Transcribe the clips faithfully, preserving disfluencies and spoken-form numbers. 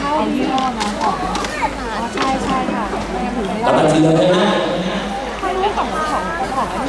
เอายี่ห้อน้ำออกใช่ใช่ค่ะแต่มันสีเดียวกันนะถ้ารู้ของของของน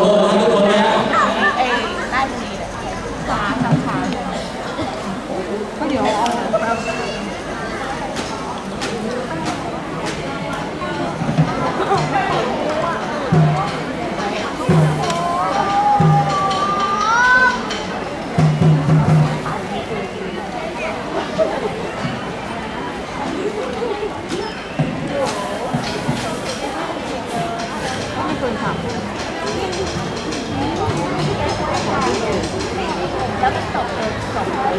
ูให้ทุกคนนะเออได้ดีสามสามสามก็เดี๋ยวแล้วจบเลยจบเลย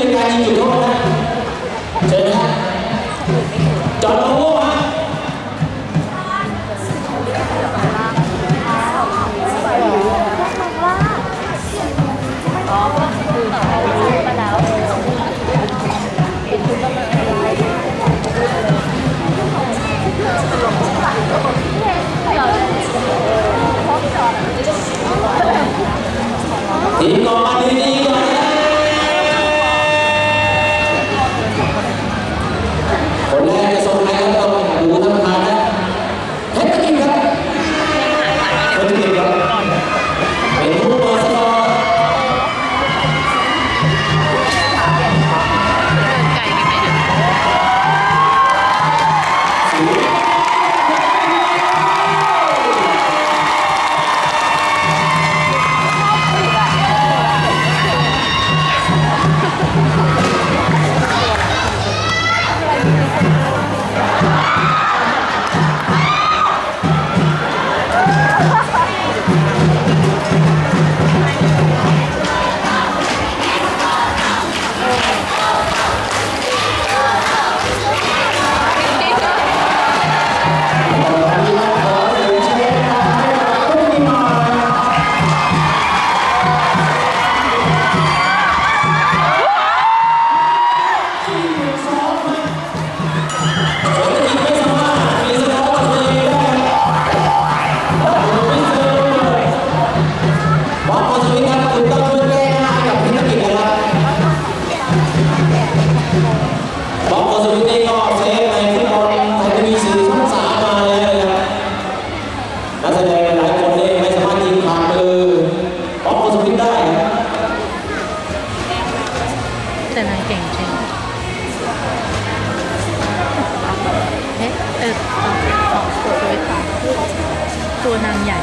นการยิงจุดโทษนะเชิญนะจอดโม่ฮะทีมกองมาดีๆก่อนนะคนแรกจะส่งใครก็ต้องดูท่านประธานนะเฮ้ยจริงครับคนที่เก่งครับเป็นผู้บอสต่อตัวนางใหญ่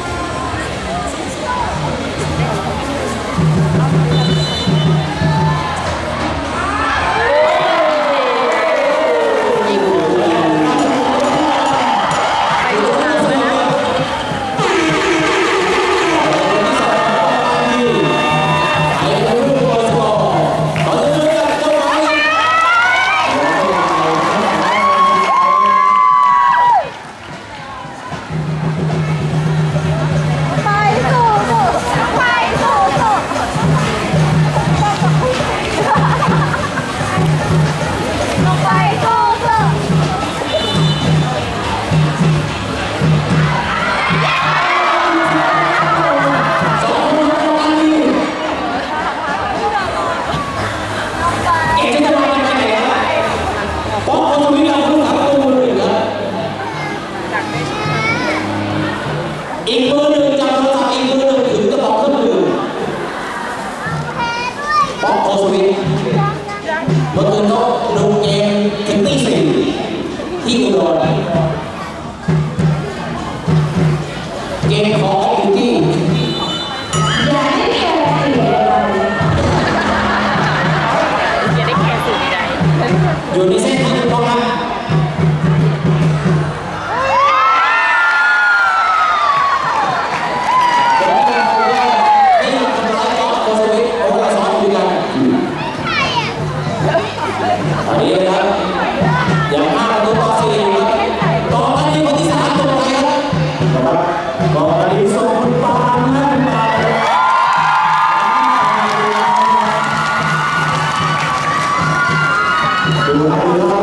Hãy subscribe cho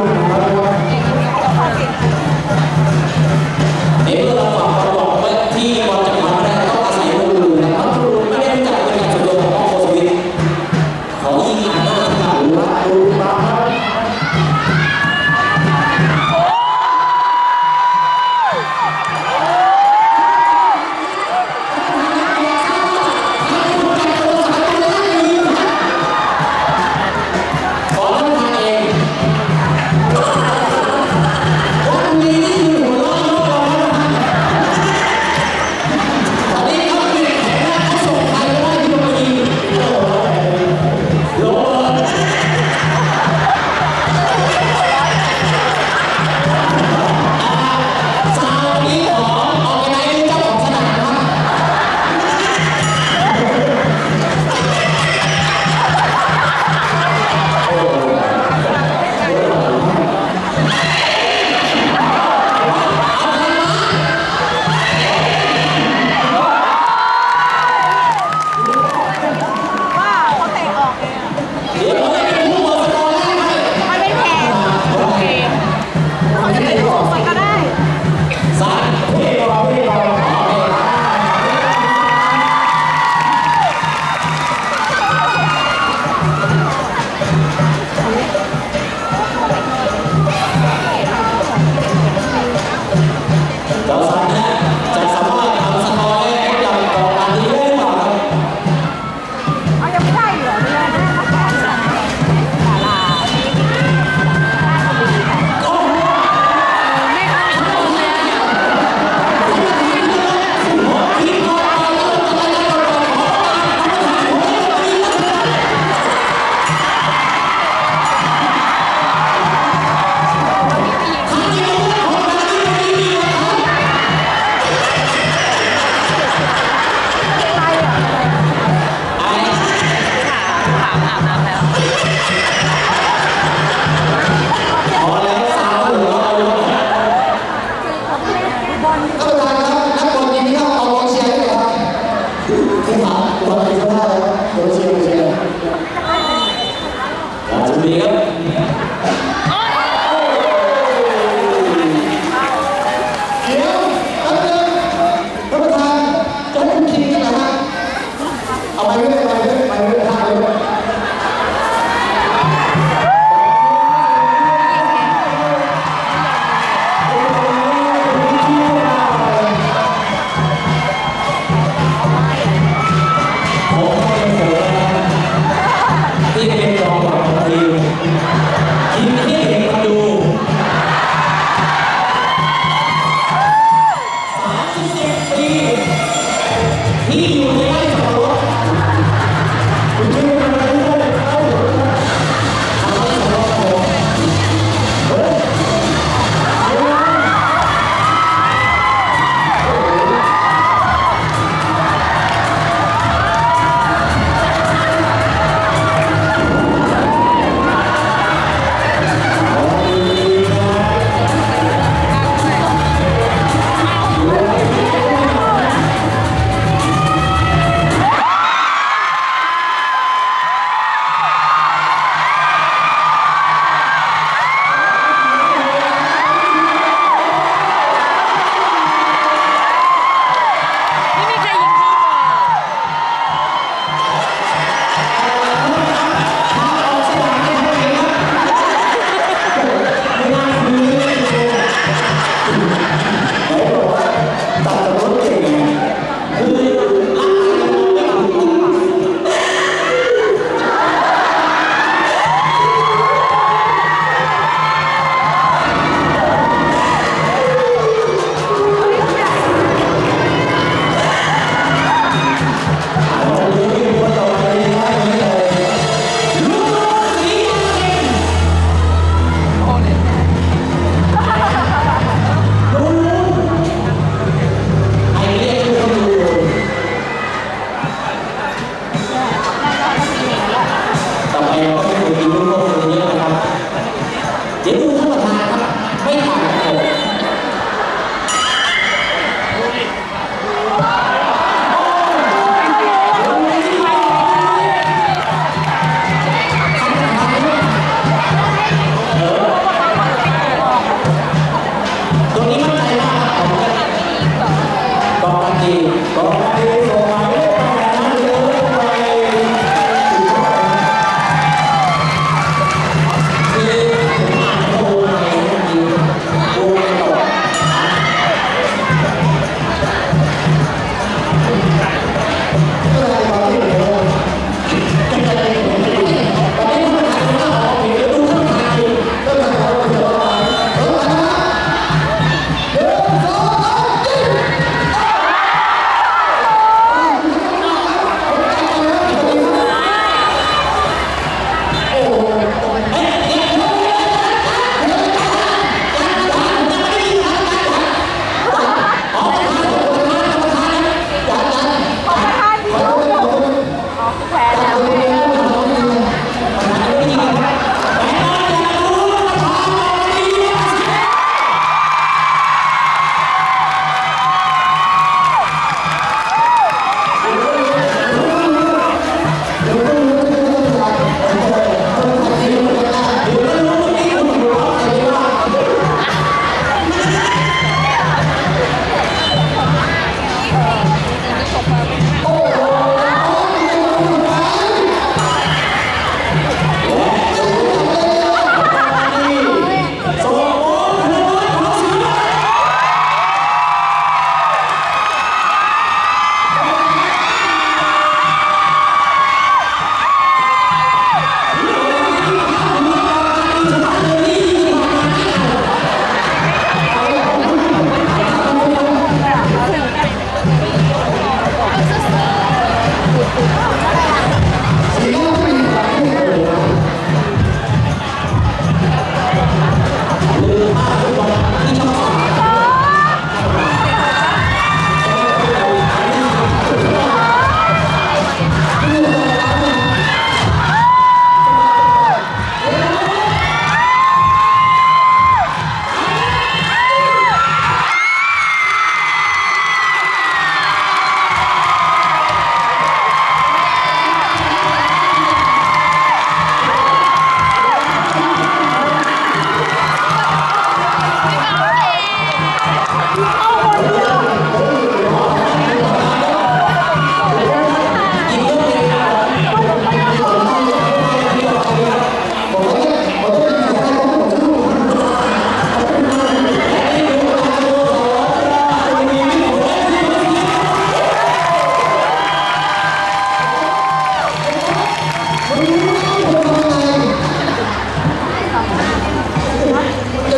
kênh Ghiền Mì Gõ để không bỏ lỡ những video hấp dẫn.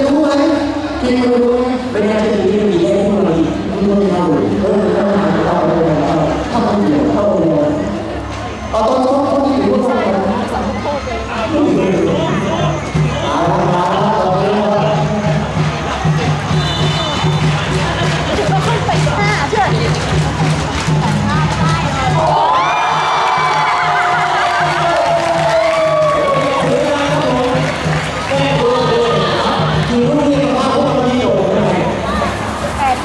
chơi đúng đấy, chơi đúng đấy. Bây giờ chơi thì mình chơi không là gì, không chơi nào rồi, không chơi nào rồi, không không hiểu không rồi. Ở tôi không không hiểu không rồi. Hãy subscribe cho kênh Ghiền Mì Gõ để không bỏ lỡ